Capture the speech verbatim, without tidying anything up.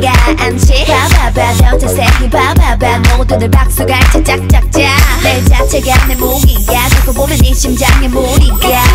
같지가 않지. 봐봐봐 저 자세히 봐봐봐 모두들 박수가 짝짝짝짝. 내 자체가 내 몸이야. 자꾸 보면 이 심장에 무리가